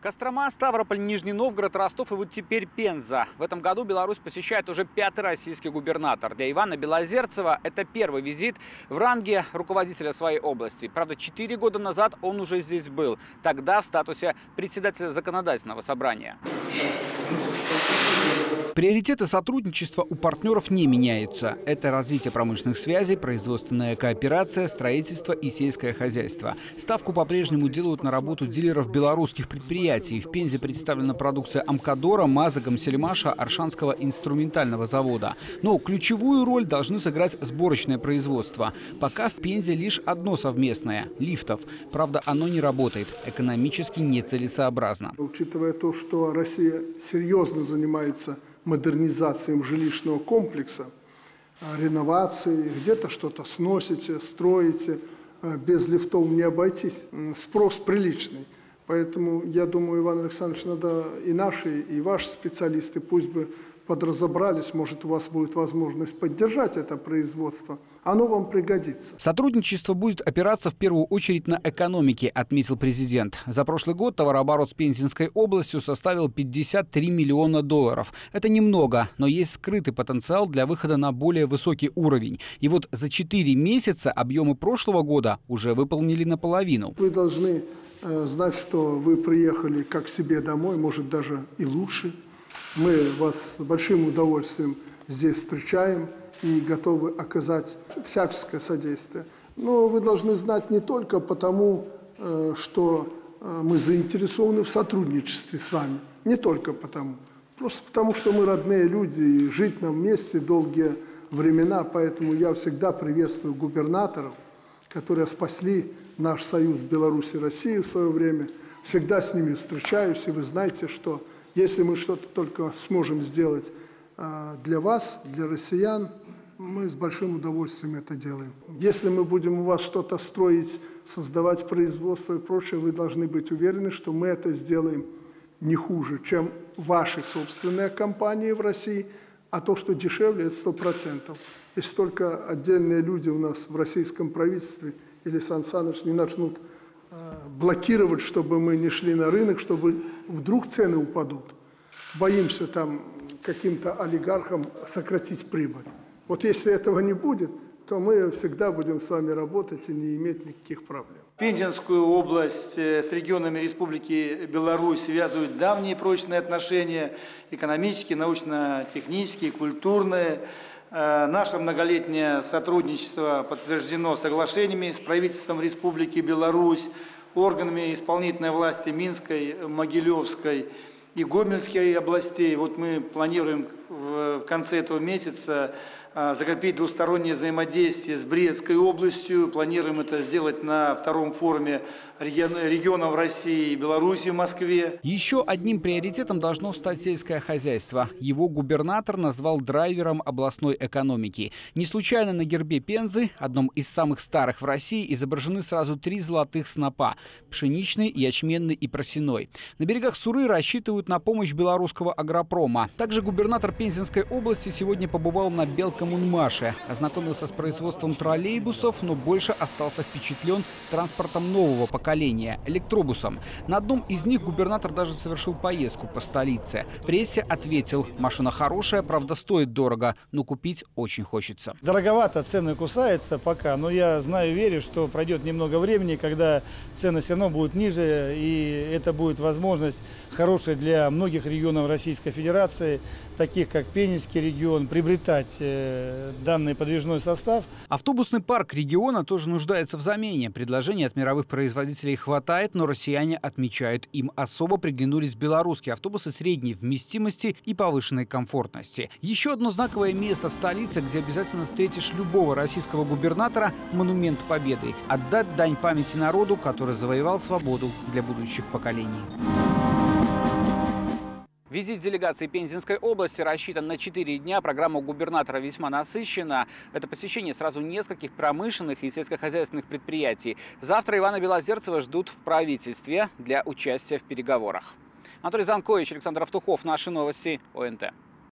Кострома, Ставрополь, Нижний Новгород, Ростов и вот теперь Пенза. В этом году Беларусь посещает уже 5-й российский губернатор. Для Ивана Белозерцева это первый визит в ранге руководителя своей области. Правда, 4 года назад он уже здесь был. Тогда в статусе председателя законодательного собрания. Приоритеты сотрудничества у партнеров не меняются. Это развитие промышленных связей, производственная кооперация, строительство и сельское хозяйство. Ставку по-прежнему делают на работу дилеров белорусских предприятий. В Пензе представлена продукция Амкадора, Мазогом, Сельмаша, Аршанского инструментального завода. Но ключевую роль должны сыграть сборочное производство. Пока в Пензе лишь одно совместное – лифтов. Правда, оно не работает. Экономически нецелесообразно. Учитывая то, что Россия серьезно занимается модернизацией жилищного комплекса, реновацией, где-то что-то сносите, строите, без лифтов не обойтись. Спрос приличный. Поэтому, я думаю, Иван Александрович, надо и наши, и ваши специалисты, пусть бы подразобрались, может, у вас будет возможность поддержать это производство. Оно вам пригодится. Сотрудничество будет опираться в первую очередь на экономике, отметил президент. За прошлый год товарооборот с Пензенской областью составил $53 миллиона. Это немного, но есть скрытый потенциал для выхода на более высокий уровень. И вот за 4 месяца объемы прошлого года уже выполнили наполовину. Вы должны знать, что вы приехали как себе домой, может, даже и лучше. Мы вас с большим удовольствием здесь встречаем и готовы оказать всяческое содействие. Но вы должны знать не только потому, что мы заинтересованы в сотрудничестве с вами, не только потому. Просто потому, что мы родные люди, и жить нам вместе долгие времена, поэтому я всегда приветствую губернаторов, которые спасли наш союз Беларуси и России в свое время. Всегда с ними встречаюсь, и вы знаете, что если мы что-то только сможем сделать для вас, для россиян, мы с большим удовольствием это делаем. Если мы будем у вас что-то строить, создавать производство и прочее, вы должны быть уверены, что мы это сделаем не хуже, чем ваши собственные компании в России, а то, что дешевле, это 100%. Если только отдельные люди у нас в российском правительстве или Сан Саныч не начнут блокировать, чтобы мы не шли на рынок, чтобы вдруг цены упадут. Боимся там каким-то олигархам сократить прибыль. Вот если этого не будет, то мы всегда будем с вами работать и не иметь никаких проблем. Пензенскую область с регионами Республики Беларусь связывают давние прочные отношения, экономические, научно-технические, культурные. Наше многолетнее сотрудничество подтверждено соглашениями с правительством Республики Беларусь, органами исполнительной власти Минской, Могилевской и Гомельской областей. Вот мы планируем в конце этого месяца закрепить двустороннее взаимодействие с Брестской областью. Планируем это сделать на 2-м форуме регионов России и Беларуси в Москве. Еще одним приоритетом должно стать сельское хозяйство. Его губернатор назвал драйвером областной экономики. Не случайно на гербе Пензы, одном из самых старых в России, изображены сразу 3 золотых снопа – пшеничный, ячменный и просеной. На берегах Суры рассчитывают на помощь белорусского агропрома. Также губернатор Пензенской области сегодня побывал на Белкоммунмаше, ознакомился с производством троллейбусов, но больше остался впечатлен транспортом нового поколения – электробусом. На одном из них губернатор даже совершил поездку по столице. Прессе ответил – машина хорошая, правда стоит дорого, но купить очень хочется. Дороговато, цены кусаются пока, но я знаю и верю, что пройдет немного времени, когда цены все равно будут ниже, и это будет возможность хорошая для многих регионов Российской Федерации, таких как Пензенский регион, приобретать данный подвижной состав. Автобусный парк региона тоже нуждается в замене. Предложений от мировых производителей хватает, но россияне отмечают, им особо приглянулись белорусские автобусы средней вместимости и повышенной комфортности. Еще одно знаковое место в столице, где обязательно встретишь любого российского губернатора – монумент Победы. Отдать дань памяти народу, который завоевал свободу для будущих поколений. Визит делегации Пензенской области рассчитан на 4 дня. Программа губернатора весьма насыщена. Это посещение сразу нескольких промышленных и сельскохозяйственных предприятий. Завтра Ивана Белозерцева ждут в правительстве для участия в переговорах. Анатолий Занкович, Александр Автухов. Наши новости ОНТ.